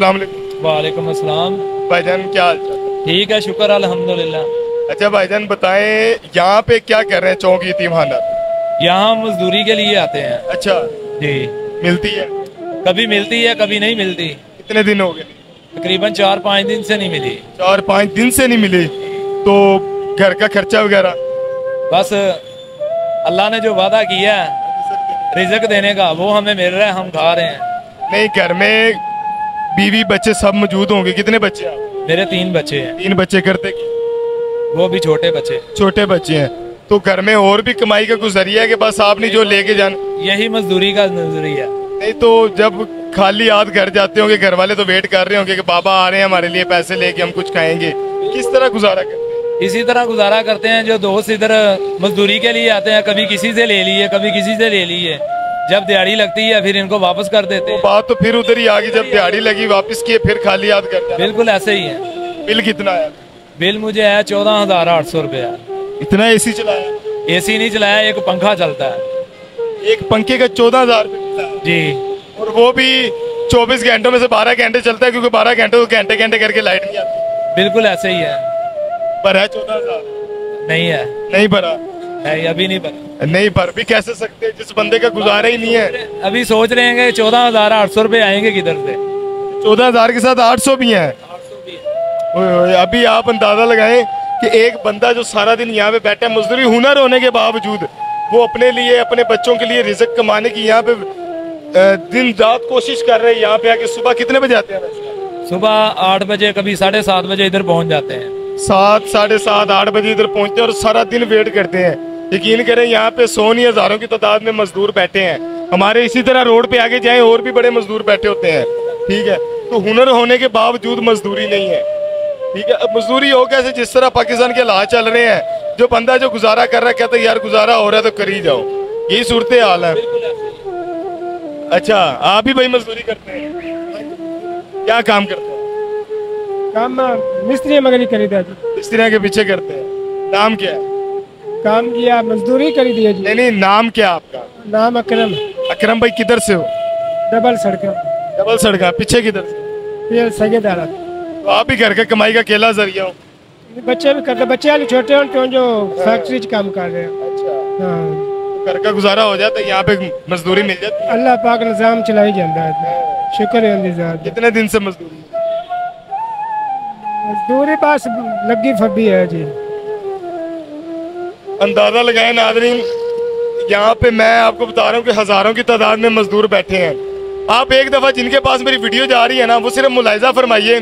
वालेकुम अस्सलाम। भाईजान क्या हाल चाल? ठीक है शुक्र अल्हम्दुलिल्लाह। अच्छा भाईजान बताएं यहाँ पे क्या कर रहे हैं? चौक यतीमखाना यहाँ मजदूरी के लिए आते हैं। अच्छा जी, मिलती है? कभी मिलती है कभी नहीं मिलती। कितने दिन हो गए? तकरीबन 4-5 दिन से नहीं मिली। 4-5 दिन से नहीं मिली। तो घर का खर्चा वगैरह? बस अल्लाह ने जो वादा किया है रिज़्क देने का वो हमें मिल रहा है, हम खा रहे हैं। नहीं घर में बीवी बच्चे सब मौजूद होंगे? कितने बच्चे हैं? मेरे 3 बच्चे हैं। 3 बच्चे करते? वो भी छोटे बच्चे। छोटे बच्चे हैं। तो घर में और भी कमाई का कुछ जरिया है कि बस आपने जो लेके जाना? यही मजदूरी का नजरिया। नहीं तो जब खाली हाथ घर जाते होंगे घर वाले तो वेट कर रहे होंगे कि बाबा आ रहे हैं हमारे लिए पैसे लेके, हम कुछ खाएंगे। किस तरह गुजारा करते हैं? इसी तरह गुजारा करते हैं। जो दोस्त इधर मजदूरी के लिए आते हैं कभी किसी से ले लिए कभी किसी से ले लिए, जब दिहाड़ी लगती है फिर इनको वापस कर देते हैं। तो बात तो फिर उधर ही आ गई, जब दिहाड़ी लगी वापस किए फिर खाली याद करते हैं। बिल्कुल ऐसे ही है। बिल कितना आया? बिल मुझे आया 14,800 रुपया। इतना एसी चलाया? एसी नहीं चलाया, एक पंखा चलता है। एक पंखे का 14,000 जी, और वो भी 24 घंटों में से 12 घंटे चलता है क्योंकि 12 घंटे घंटे घंटे करके लाइट नहीं आती। बिल्कुल ऐसे ही है। पर है 14,000? नहीं है, नहीं भरा है अभी, नहीं भर भी कैसे सकते जिस बंदे का गुजारा ही नहीं है। अभी सोच रहे हैं 14,800 रुपए आएंगे किधर से। 14,000 के साथ 800 भी है। अभी आप अंदाजा लगाएं कि एक बंदा जो सारा दिन यहाँ पे बैठा है मजदूरी हुनर होने के बावजूद, वो अपने लिए अपने बच्चों के लिए रिज़्क कमाने की यहाँ पे दिन रात कोशिश कर रहे हैं। यहाँ पे आके सुबह कितने बजे आते हैं? सुबह 8 बजे कभी 7:30 बजे इधर पहुँच जाते हैं। 7, 7:30, 8 बजे इधर पहुँचते हैं और सारा दिन वेट करते हैं। यकीन करें यहाँ पे 100 नहीं हजारों की तादाद में मजदूर बैठे हैं। हमारे इसी तरह रोड पे आगे जाएं और भी बड़े मजदूर बैठे होते हैं। ठीक है, तो हुनर होने के बावजूद मजदूरी नहीं है। ठीक है, अब मजदूरी हो कैसे जिस तरह पाकिस्तान के हालात चल रहे हैं? जो बंदा जो गुजारा कर रहा है कहता है यार गुजारा हो रहा है तो कर ही जाओ, यही सूरत हाल है। अच्छा आप भी भाई मजदूरी करते हैं? क्या काम करते हैं? काम मिस्त्री मगरी खरीदा जी। मिस्त्री के पीछे करते हैं। नाम क्या है? काम किया मजदूरी करी दी है जी। नहीं नाम क्या आपका? नाम अकरम। अकरम भाई किधर से हो? डबल सड़का। डबल सड़का पीछे किधर से? सैयद आरा। तो आप भी घर का कमाई का केला जरिया हो? बच्चे भी करते, बच्चे वाले छोटे हैं तो जो फैक्ट्री काम कर रहे हैं। अच्छा हाँ, घर का गुजारा हो जाता है यहाँ पे मजदूरी मिल जाती है। अल्लाह पाक निजाम चलाई जाता है, शुक्र है। कितने दिन से मजदूरी? मजदूरी पास लगी फबी है जी। अंदाजा लगाए नादरीन, यहाँ पे मैं आपको बता रहा हूँ कि हजारों की तादाद में मजदूर बैठे हैं। आप एक दफा जिनके पास मेरी वीडियो जा रही है ना, वो सिर्फ मुलाहिजा फरमाइए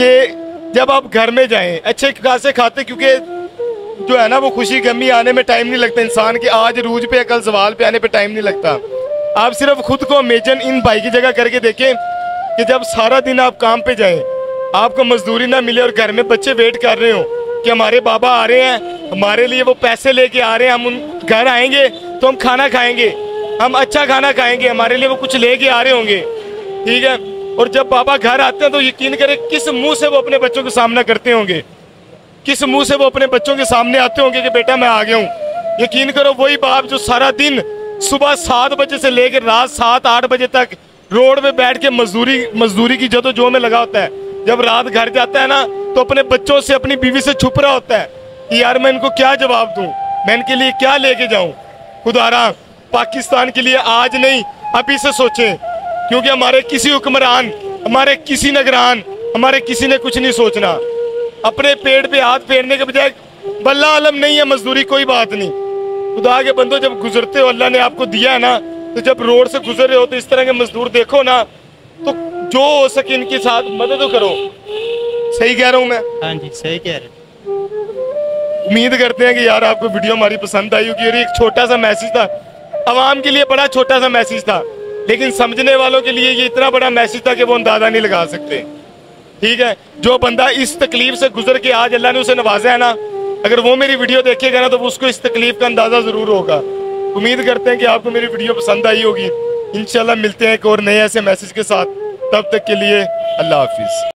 कि जब आप घर में जाएं अच्छे खासे खाते, क्योंकि जो है ना वो खुशी गमी आने में टाइम नहीं लगता इंसान के। आज रूज पे कल सवाल पे आने पे टाइम नहीं लगता। आप सिर्फ खुद को मेजन इन भाई की जगह करके देखें कि जब सारा दिन आप काम पे जाए आपको मजदूरी ना मिले और घर में बच्चे वेट कर रहे हो कि हमारे बाबा आ रहे हैं हमारे लिए, वो पैसे लेके आ रहे हैं, हम उन घर आएंगे तो हम खाना खाएंगे, हम अच्छा खाना खाएंगे, हमारे लिए वो कुछ लेके आ रहे होंगे। ठीक है, और जब बाबा घर आते हैं तो यकीन करें किस मुंह से वो अपने बच्चों का सामना करते होंगे, किस मुंह से वो अपने बच्चों के सामने आते होंगे कि बेटा मैं आ गया हूँ। यकीन करो वही बाप जो सारा दिन सुबह 7 बजे से लेकर रात 7-8 बजे तक रोड में बैठ के मजदूरी की जदोजहद में लगा होता है, जब रात घर जाता है ना तो अपने बच्चों से अपनी बीवी से छुप रहा होता है कि यार मैं इनको क्या जवाब दूं, मैं इनके लिए क्या लेके जाऊं। खुदारा पाकिस्तान के लिए आज नहीं अभी से सोचें, क्योंकि हमारे किसी हुक्मरान, हमारे किसी निगरान, हमारे किसी ने कुछ नहीं सोचना। अपने पेट पे हाथ फेरने के बजाय बल्ला आलम नहीं है मजदूरी कोई बात नहीं। खुदा के बंदो जब गुजरते हो, अल्लाह ने आपको दिया है ना, तो जब रोड से गुजर रहे हो तो इस तरह के मजदूर देखो ना तो जो हो सके इनके साथ मदद करो। सही कह रहा हूँ मैं? हाँ जी सही कह रहे हैं। उम्मीद करते हैं कि यार आपको वीडियो हमारी पसंद आई होगी। और एक छोटा सा मैसेज था आवाम के लिए, बड़ा छोटा सा मैसेज था, लेकिन समझने वालों के लिए ये इतना बड़ा मैसेज था कि वो अंदाजा नहीं लगा सकते। ठीक है, जो बंदा इस तकलीफ से गुजर के आज अल्लाह ने उसे नवाजा है ना, अगर वो मेरी वीडियो देखेगा ना तो उसको इस तकलीफ का अंदाजा जरूर होगा। उम्मीद करते हैं कि आपको मेरी वीडियो पसंद आई होगी। इंशाल्लाह मिलते हैं एक और नए ऐसे मैसेज के साथ, तब तक के लिए अल्लाह हाफिज।